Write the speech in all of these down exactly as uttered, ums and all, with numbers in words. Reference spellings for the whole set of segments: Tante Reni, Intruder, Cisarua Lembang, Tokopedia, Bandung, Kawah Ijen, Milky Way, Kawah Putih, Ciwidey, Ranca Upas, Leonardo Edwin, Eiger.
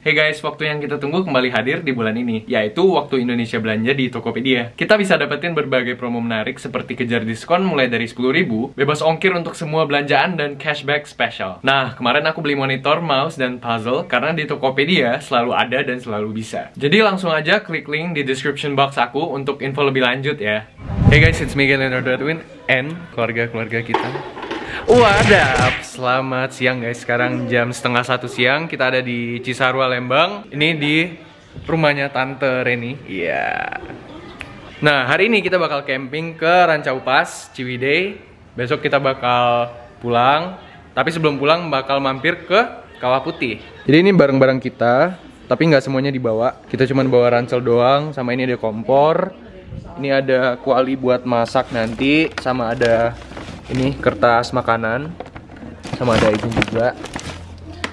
Hey guys, waktu yang kita tunggu kembali hadir di bulan ini, yaitu waktu Indonesia belanja di Tokopedia. Kita bisa dapetin berbagai promo menarik seperti kejar diskon mulai dari sepuluh ribu, bebas ongkir untuk semua belanjaan, dan cashback special. Nah, kemarin aku beli monitor, mouse, dan puzzle karena di Tokopedia selalu ada dan selalu bisa. Jadi langsung aja klik link di description box aku untuk info lebih lanjut ya. Hey guys, it's me Leonardo Edwin and keluarga-keluarga kita. Wadah, selamat siang guys. Sekarang jam setengah satu siang. Kita ada di Cisarua Lembang. Ini di rumahnya Tante Reni. Iya. Nah, hari ini kita bakal camping ke Ranca Upas, Ciwidey. Besok kita bakal pulang. Tapi sebelum pulang bakal mampir ke Kawah Putih. Jadi ini barang-barang kita, tapi nggak semuanya dibawa. Kita cuma bawa ransel doang. Sama ini ada kompor. Ini ada kuali buat masak nanti. Sama ada ini kertas makanan, sama ada itu juga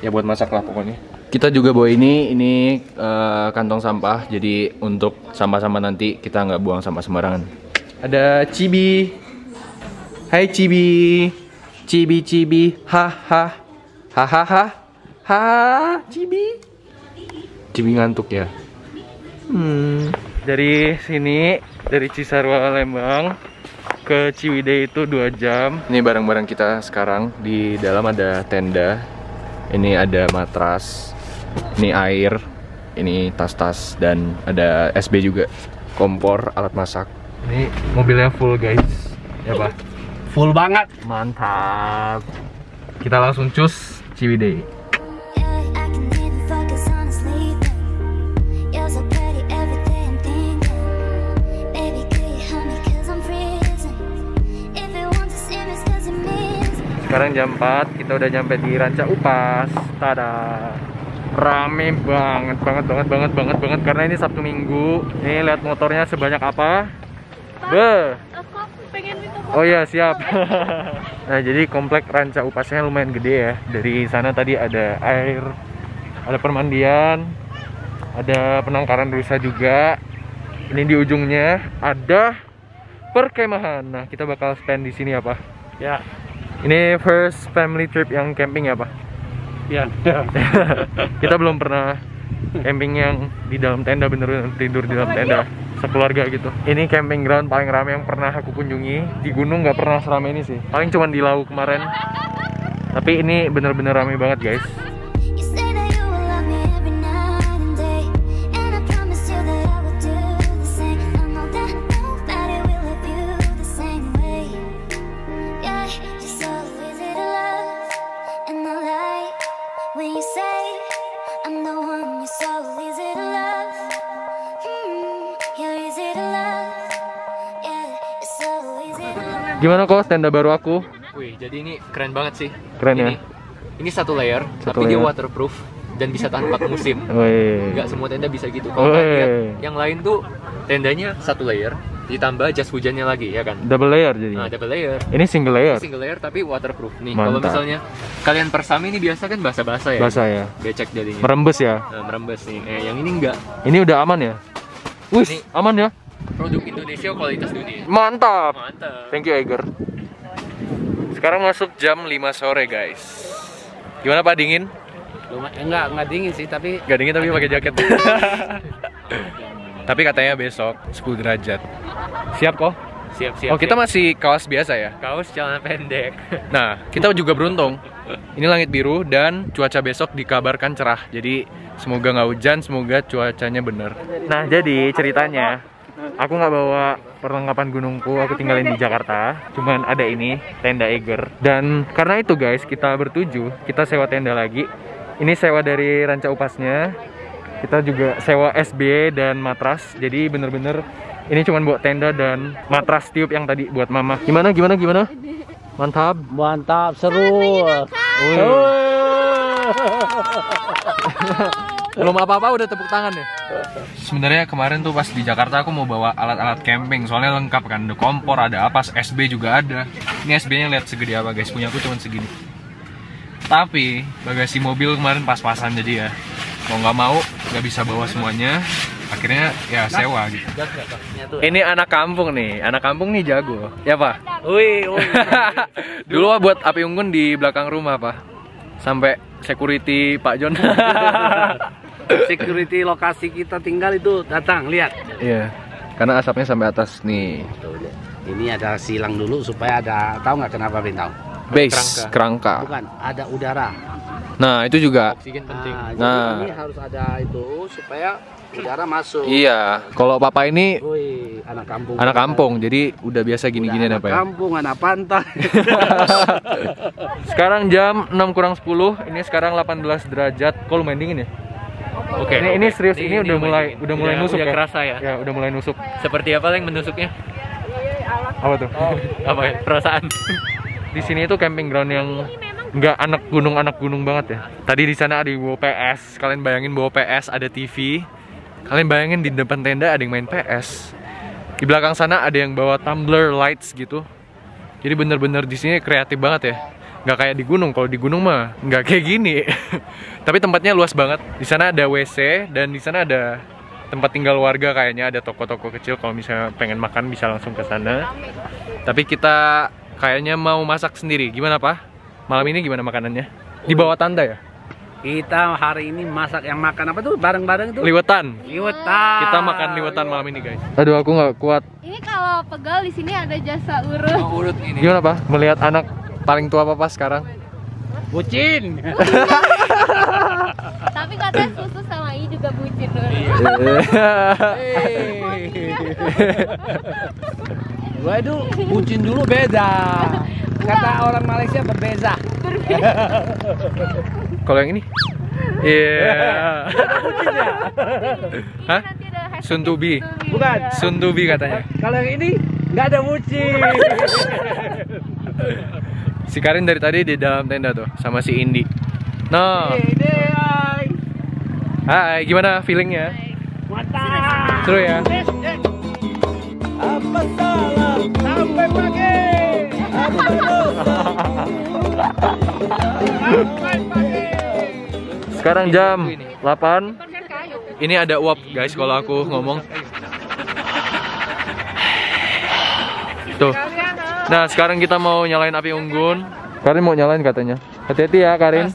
ya buat masak lah pokoknya. Kita juga bawa ini, ini uh, kantong sampah, jadi untuk sampah-sampah nanti kita nggak buang sampah sembarangan. Ada cibi, hai cibi, cibi cibi, hahaha, hahaha, ha cibi, cibi ngantuk ya. Hmm. Dari sini, dari Cisarua Lembang ke Ciwidey itu dua jam. Ini barang-barang kita sekarang. Di dalam ada tenda. Ini ada matras. Ini air. Ini tas-tas. Dan ada S B juga. Kompor, alat masak. Ini mobilnya full guys. Ya Pak? Full banget. Mantap. Kita langsung cus Ciwidey. Sekarang jam empat, kita udah nyampe di Ranca Upas. Tada. Rame banget, banget, banget, banget, banget, banget. Karena ini Sabtu Minggu. Nih, lihat motornya sebanyak apa. Pak, Be. Aku pengen minta motor. Oh iya, siap. Nah, jadi komplek Ranca Upasnya lumayan gede ya. Dari sana tadi ada air, ada permandian, ada penangkaran rusa juga. Ini di ujungnya ada perkemahan. Nah, kita bakal spend di sini apa? Ya. Ini first family trip yang camping ya Pak? Iya. Kita belum pernah camping yang di dalam tenda, bener-bener tidur di dalam tenda sekeluarga gitu. Ini camping ground paling ramai yang pernah aku kunjungi. Di gunung nggak pernah seramai ini sih. Paling cuma di Lau kemarin. Tapi ini bener-bener ramai banget guys. Gimana kok tenda baru aku? Wih, jadi ini keren banget sih. Keren ini, ya? Ini satu layer, satu tapi layer. Dia waterproof dan bisa tahan empat musim. Wih. Nggak semua tenda bisa gitu. Kalau lihat yang lain tuh tendanya satu layer, ditambah jas hujannya lagi ya kan? Double layer jadi. Nah, double layer. Ini single layer. Ini single layer tapi waterproof nih. Kalau misalnya kalian persam ini biasa kan basah-basah ya? Basah ya. Becek jadinya. Merembes ya? Nah, merembes nih. Eh, yang ini enggak. Ini udah aman ya? Wih, ini aman ya? Produk Indonesia, kualitas dunia. Mantap. Mantap. Thank you Eiger. Sekarang masuk jam lima sore guys. Gimana Pak, dingin? Enggak, enggak dingin sih, tapi enggak dingin tapi pakai jaket. Tapi katanya besok sepuluh derajat. Siap kok? Siap, siap. Oh, kita siap. Masih kaos biasa ya? Kaos, celana pendek. Nah, kita juga beruntung. Ini langit biru dan cuaca besok dikabarkan cerah. Jadi, semoga nggak hujan, semoga cuacanya bener. Nah, jadi ceritanya aku nggak bawa perlengkapan gunungku, aku tinggalin di Jakarta. Cuman ada ini, tenda Eiger. Dan karena itu guys, kita bertuju, kita sewa tenda lagi. Ini sewa dari Ranca Upasnya. Kita juga sewa S B dan matras. Jadi bener-bener ini cuman buat tenda dan matras tiup yang tadi buat mama. Gimana, gimana, gimana? Mantap. Mantap, seru. Belum apa-apa udah tepuk tangan ya? Sebenarnya kemarin tuh pas di Jakarta aku mau bawa alat-alat camping, soalnya lengkap kan, ada kompor, ada apa, S B juga ada. Ini S B-nya lihat segede apa guys, punya aku cuma segini. Tapi bagasi mobil kemarin pas-pasan jadi ya, mau nggak mau nggak bisa bawa semuanya. Akhirnya ya sewa gitu. Ini anak kampung nih, anak kampung nih jago, ya Pak? Wih, wih. Dulu Pak buat api unggun di belakang rumah Pak, sampai security Pak John. security lokasi kita tinggal itu datang, lihat. Iya, karena asapnya sampai atas nih. Ini ada silang dulu supaya ada, tahu nggak kenapa bintang? Base, kerangka. Bukan, ada udara. Nah itu juga. Oksigen penting. Nah, nah. Ini harus ada itu supaya udara masuk. Iya. Kalau papa ini Ui, anak kampung. Anak kampung, kan? Jadi udah biasa gini-gini apa ya? Kampung, anak pantai. Sekarang jam enam kurang sepuluh. Ini sekarang delapan belas derajat. Kalau main dingin ya? Oke. Okay, ini, okay. ini serius ini, ini udah mulai dingin. udah mulai ya, nusuk udah ya? Kerasa ya? Ya udah mulai nusuk. Seperti apa yang menusuknya? Apa tuh? Oh, apa ya? Perasaan. Di sini itu camping ground yang nggak anak gunung anak gunung banget ya. Tadi di sana ada yang bawa P S. Kalian bayangin bawa P S, ada T V. Kalian bayangin di depan tenda ada yang main P S. Di belakang sana ada yang bawa tumbler lights gitu. Jadi bener-bener di sini kreatif banget ya. Nggak kayak di gunung. Kalau di gunung mah nggak kayak gini. Tapi tempatnya luas banget. Di sana ada W C dan di sana ada tempat tinggal warga kayaknya, ada toko-toko kecil kalau misalnya pengen makan bisa langsung ke sana. Tapi kita kayaknya mau masak sendiri. Gimana, Pak? Malam ini gimana makanannya? Di bawah tanda ya? Kita hari ini masak yang makan apa tuh? Bareng-bareng tuh? Liwetan. Liwetan. Kita makan liwetan malam ini, guys. Aduh, aku nggak kuat. Ini kalau pegal di sini ada jasa urut. Oh, urut ini. Gimana, Pak? Melihat anak paling tua Papa sekarang? Bucin. Tapi katanya susu sama I juga bucin. Gua itu bucin dulu beda. Kata orang Malaysia berbeza. Berbeza. Kalau yang ini? Iya. Bucin ya? Hah? Suntubi. Bukan. Suntubi katanya. Kalau yang ini nggak ada bucin. Si Karin dari tadi di dalam tenda tuh sama si Indi. No. Hai, gimana feelingnya? Mantap. Seru ya? Apa salah sampai pagi? Apa dosa? Sampai pagi. Sekarang jam delapan. Ini ada uap guys kalau aku ngomong. Tuh. Nah, sekarang kita mau nyalain api unggun. Karin mau nyalain katanya. Hati-hati ya, Karin.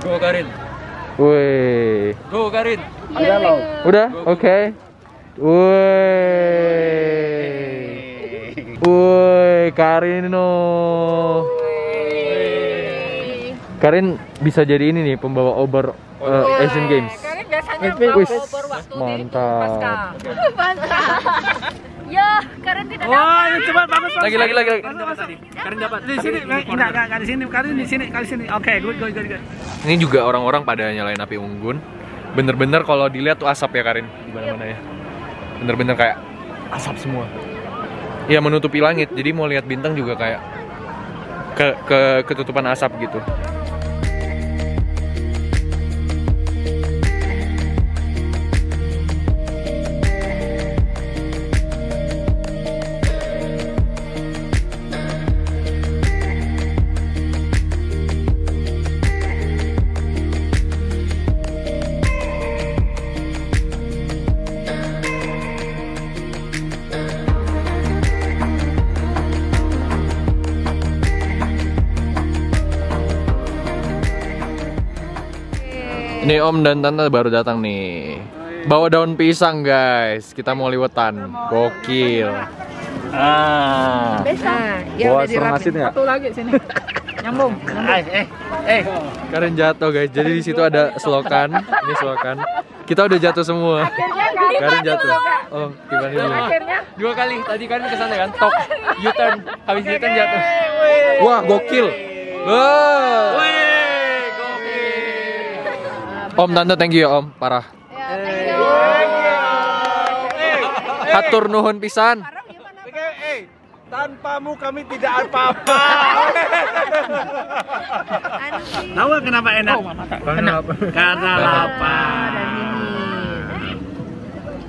Go, Karin. Wih. Go, Karin. Udah, lo. Udah? Oke. Wih. Wih, Karin no. Karin bisa jadi ini nih, pembawa obor uh, Asian Games. Karin biasanya pembawa obor waktu mantap. Mantap. Ya, Karin tidak dapat. Wah, cepat banget. Lagi lagi lagi. Karin dapat. Di sini, enggak enggak di sini, Karin di sini, kali sini. Oke, good good good. Ini juga orang-orang pada nyalain api unggun. Bener-bener kalau dilihat tuh asap ya, Karin. Di mana-mana ya. Bener-bener kayak asap semua. Iya, menutupi langit. Jadi mau lihat bintang juga kayak ke ke ketutupan asap gitu. Ini Om dan Tante baru datang nih. Bawa daun pisang, guys. Kita mau liwetan. Gokil. Ah. Wah, serem asin ya? Satu lagi sini. Nyambung. Eh, eh. Karen jatuh, guys. Jadi di situ ada selokan. Ini selokan. Kita udah jatuh semua. Karen jatuh. Oh, gimana ini? Akhirnya dua kali. Tadi Karen kesana kan? Tok. U-turn. Habis U-turn jatuh. Wah, gokil. Wah. Om, Tante, thank you ya Om, parah. Ya, thank you. Hatur nuhun pisan. Eh, tanpamu kami tidak apa-apa. Tahu kenapa enak? Karena karena lapar.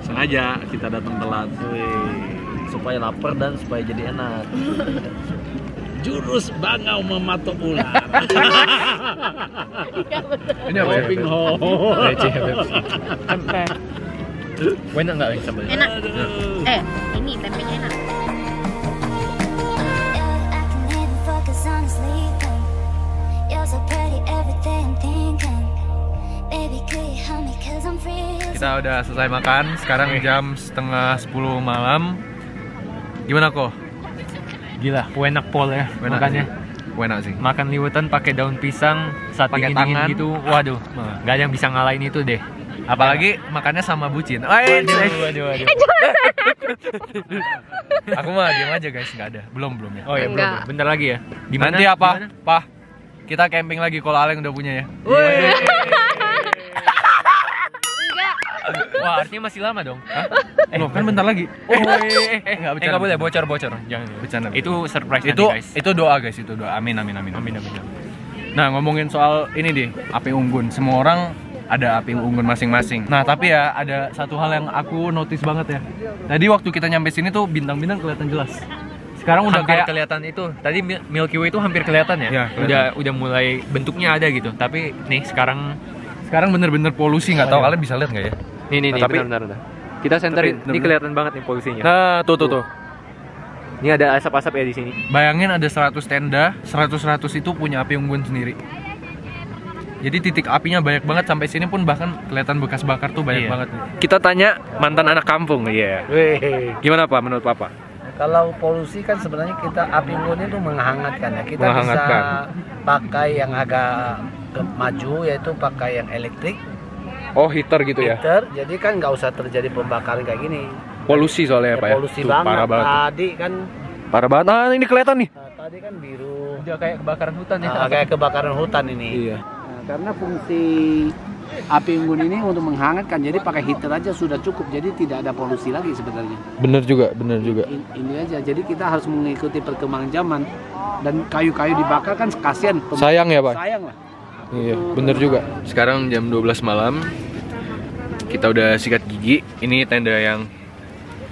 Sengaja kita datang telat, supaya lapar dan supaya jadi enak. Jurus bangau mematok ular. Ini apa ya? Hopping hop. Receh Pepsi. Tempe. Enak nggak yang sambal? Enak. Eh, ini tempenya enak. Kita udah selesai makan, sekarang jam setengah sepuluh malam. Gimana kok? Gila, enak pol ya, makannya. Enak sih. Makan liwetan pakai daun pisang saat dingin dingin gitu, waduh, nggak ada yang bisa ngalahin itu deh. Apalagi makannya sama bucin. Waduh, waduh, waduh. Aku mah diam aja guys, nggak ada. Belum belum ya. Oh ya belum. Bentar lagi ya. Dimana? Nanti apa? Pah, kita camping lagi kalau Aleng udah punya ya. Wah, artinya masih lama dong. Hah? Eh, loh, kan bentar lagi. Oh, eh, eh, eh, enggak eh, boleh bocor-bocor. Jangan bercanda. Itu surprise itu, nanti, guys. Itu doa, guys, itu doa. Amin amin amin. Amin amin. Nah, ngomongin soal ini deh, api unggun. Semua orang ada api unggun masing-masing. Nah, tapi ya ada satu hal yang aku notice banget ya. Tadi waktu kita nyampe sini tuh bintang-bintang kelihatan jelas. Sekarang udah hampir kayak kelihatan itu. Tadi Milky Way itu hampir kelihatan ya. ya kelihatan. Udah udah mulai bentuknya ada gitu. Tapi nih sekarang sekarang bener-bener polusi, nggak tahu kalian bisa lihat nggak ya? Nih nih, nah, nih tapi benar, benar, benar. Kita senterin. Ini kelihatan banget nih polusinya. Nah, tuh tuh tuh. tuh. Ini ada asap-asap ya di sini. Bayangin ada seratus tenda, seratus-seratus itu punya api unggun sendiri. Jadi titik apinya banyak banget sampai sini pun bahkan kelihatan bekas bakar tuh banyak iya. banget. Kita tanya mantan anak kampung, iya. Yeah. Gimana Pak menurut Papa? Kalau polusi kan sebenarnya kita api unggun itu menghangatkan ya. Kita menghangatkan. Bisa pakai yang agak maju yaitu pakai yang elektrik. Oh, heater gitu ya? Heater, jadi kan nggak usah terjadi pembakaran kayak gini. Polusi soalnya ya, Pak ya? Polusi tuh, banget, parah banget. Tadi kan parah banget, nah ini kelihatan nih. Nah, tadi kan biru. Udah kayak kebakaran hutan ya? Nah, kayak kebakaran hutan ini. Iya. Nah, karena fungsi api unggun ini untuk menghangatkan, jadi pakai heater aja sudah cukup. Jadi tidak ada polusi lagi sebenarnya. Bener juga, bener juga. Ini, ini aja, jadi kita harus mengikuti perkembangan zaman. Dan kayu-kayu dibakar kan kasihan. Sayang ya Pak? Sayang lah. Iya, bener juga. Sekarang jam dua belas malam. Kita udah sikat gigi. Ini tenda yang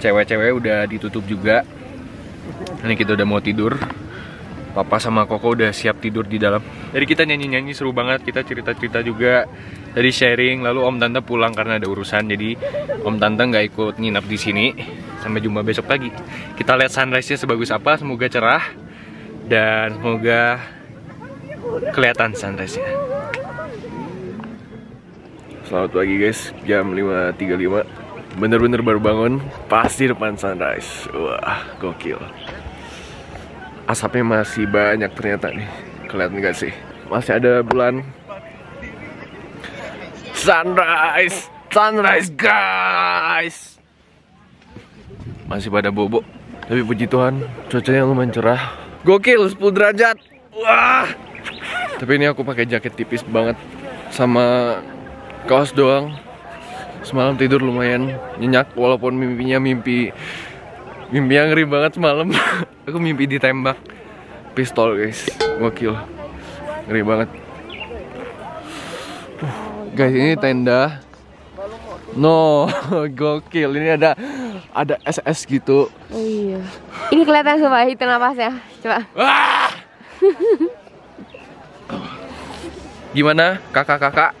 cewek-cewek udah ditutup juga. Ini kita udah mau tidur. Papa sama Koko udah siap tidur di dalam. Jadi kita nyanyi-nyanyi seru banget. Kita cerita-cerita juga. Jadi sharing. Lalu Om Tante pulang karena ada urusan. Jadi Om Tante nggak ikut nginap di sini. Sampai jumpa besok pagi. Kita lihat sunrise-nya sebagus apa. Semoga cerah. Dan semoga kelihatan sunrise-nya. Selamat pagi guys, jam lima tiga puluh lima. Bener-bener baru bangun, pasti depan sunrise. Wah, gokil. Asapnya masih banyak ternyata nih. Kelihatan gak sih? Masih ada bulan. Sunrise, sunrise guys. Masih pada bobo. Tapi puji Tuhan, cuacanya lumayan cerah. Gokil, sepuluh derajat. Wah. Tapi ini aku pakai jaket tipis banget sama kaos doang. Semalam tidur lumayan nyenyak walaupun mimpinya mimpi mimpi yang ngeri banget semalam. Aku mimpi ditembak pistol, guys. Gokil. Ngeri banget. Uh, guys, ini tenda. No, gokil. Ini ada ada S S gitu. Oh iya. Ini kelihatan coba hitung napasnya. Coba. Ah! Gimana kakak-kakak?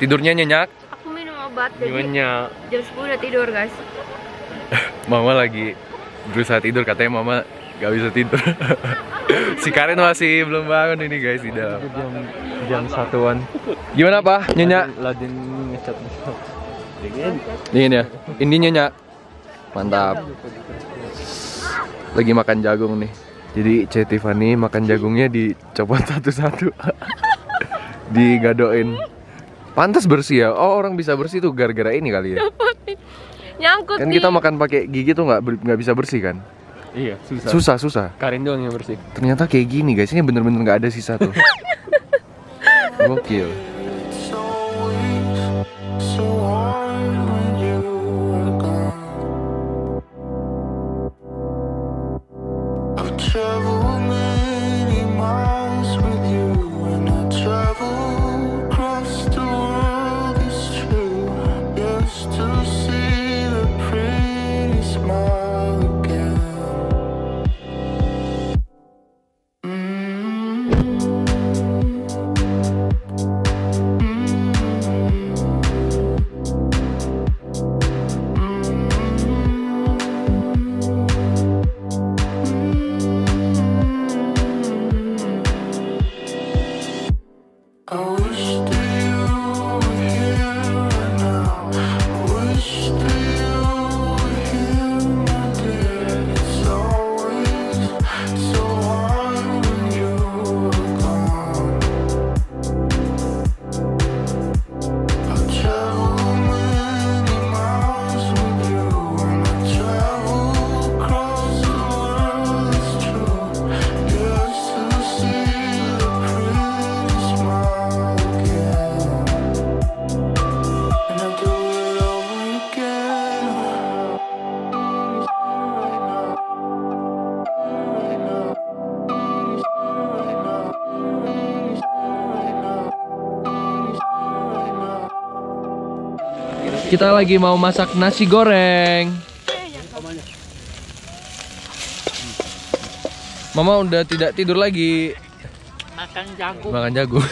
Tidurnya nyenyak? Aku minum obat jadi nyenyak. Jam sepuluh udah tidur guys. Mama lagi berusaha tidur, katanya Mama gak bisa tidur. Si Karin masih belum bangun ini guys di dalam. Jam, jam satuan. Gimana Pak? Nyenyak? Ladin ngecat. Dingin. Dingin ya? Ini nyenyak. Mantap. Lagi makan jagung nih. Jadi C. Tiffany makan jagungnya dicopot satu-satu. Digadoin. Pantas bersih ya. Oh, orang bisa bersih tuh gara-gara ini kali ya. Nyangkut. Kan kita makan pakai gigi tuh nggak nggak bisa bersih kan? Iya, susah. Susah, susah. Karin doang yang bersih. Ternyata kayak gini, guys. Ini bener-bener nggak ada sisa tuh. Gokil. Thank you. Kita lagi mau masak nasi goreng. Mama udah tidak tidur lagi. Makan jagung. Makan jagung.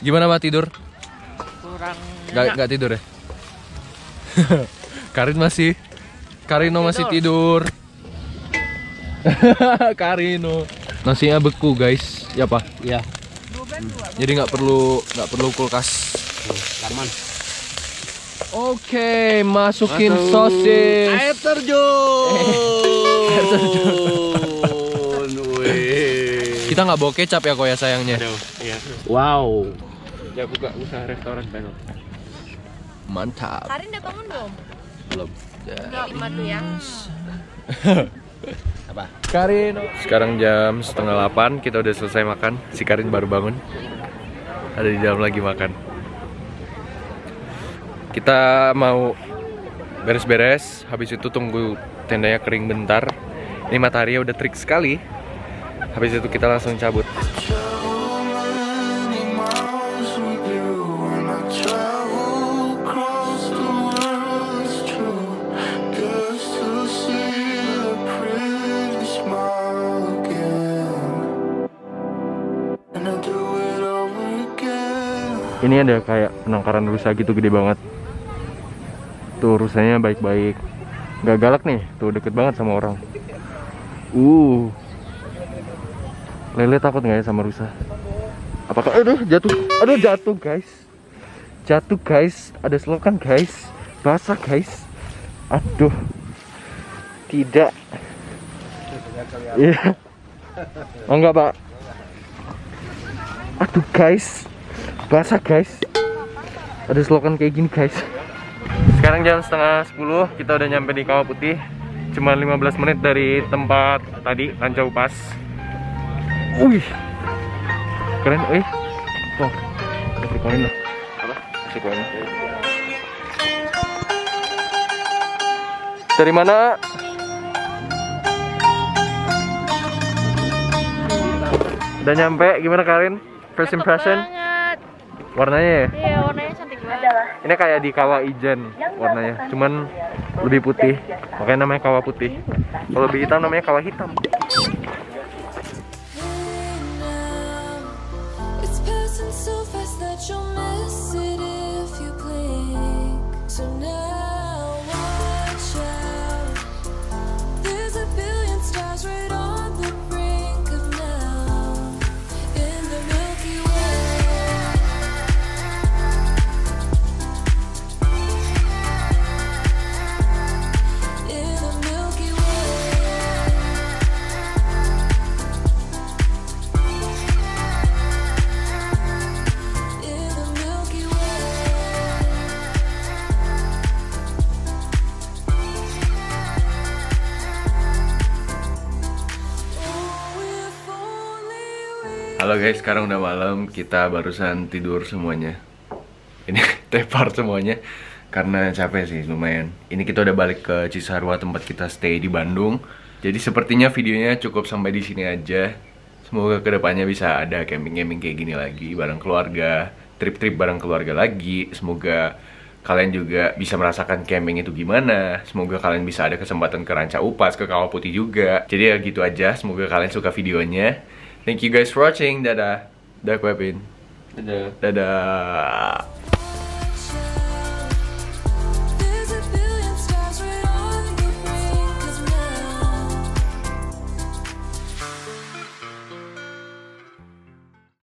Gimana Ma tidur? Kurang. Gak, gak tidur ya? Karin masih. Karino masih tidur. Karino. Nasinya beku guys. Ya Pak? Iya. Hmm. Jadi nggak perlu nggak perlu kulkas. Aman. Oke, masukin Masuk. sosis. Air terjun. Air terjun. Kita nggak bawa kecap ya kok ya sayangnya. Aduh, iya. Wow. Ya buka usaha restoran panel. Mantap. Karin udah bangun belum? Belum. Ya. Apa? Karin. Sekarang jam setengah delapan, kita udah selesai makan. Si Karin baru bangun. Ada di dalam lagi makan. Kita mau beres-beres. Habis itu tunggu tendanya kering bentar. Ini matahari udah terik sekali. Habis itu kita langsung cabut. Ini ada kayak penangkaran rusa gitu, gede banget. Tuh rusanya baik-baik. Gak galak nih, tuh deket banget sama orang. Uh. Lele takut nggak ya sama rusa? Apakah? Aduh jatuh, aduh jatuh guys, jatuh guys, ada selokan guys, basah guys, aduh, tidak, iya, yeah. Oh enggak Pak, aduh guys, basah guys, ada selokan kayak gini guys. Sekarang jam setengah sepuluh, kita udah nyampe di Kawah Putih, cuma lima belas menit dari tempat tadi, Ranca Upas. Wih, keren, wih, tuh, kasih koin lah, apa? Kasih koin lah. Dari mana? Udah nyampe, gimana Karin? First impression? Warnanya ya? Iya, warnanya cantik banget. Ini kayak di Kawah Ijen warnanya, cuman lebih putih, makanya namanya Kawah Putih. Kalau lebih hitam namanya Kawah Hitam. Halo guys, sekarang udah malam, kita barusan tidur semuanya. Ini tepar semuanya karena capek sih lumayan. Ini kita udah balik ke Cisarua, tempat kita stay di Bandung. Jadi sepertinya videonya cukup sampai di sini aja. Semoga kedepannya bisa ada camping-camping kayak gini lagi bareng keluarga, trip-trip bareng keluarga lagi. Semoga kalian juga bisa merasakan camping itu gimana. Semoga kalian bisa ada kesempatan ke Ranca Upas, ke Kawah Putih juga. Jadi ya gitu aja, semoga kalian suka videonya. Thank you guys for watching. Dadah. Dadah, Kevin. Dadah. Dadah.